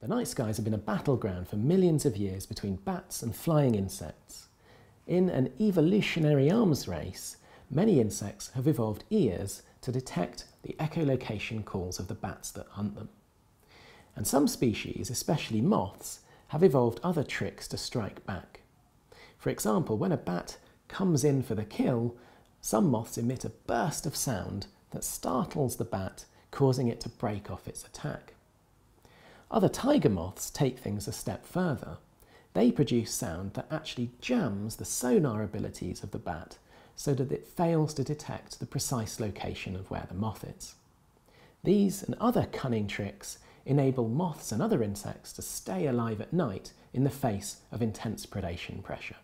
The night skies have been a battleground for millions of years between bats and flying insects. In an evolutionary arms race, many insects have evolved ears to detect the echolocation calls of the bats that hunt them. And some species, especially moths, have evolved other tricks to strike back. For example, when a bat comes in for the kill, some moths emit a burst of sound that startles the bat, causing it to break off its attack. Other tiger moths take things a step further. They produce sound that actually jams the sonar abilities of the bat so that it fails to detect the precise location of where the moth is. These and other cunning tricks enable moths and other insects to stay alive at night in the face of intense predation pressure.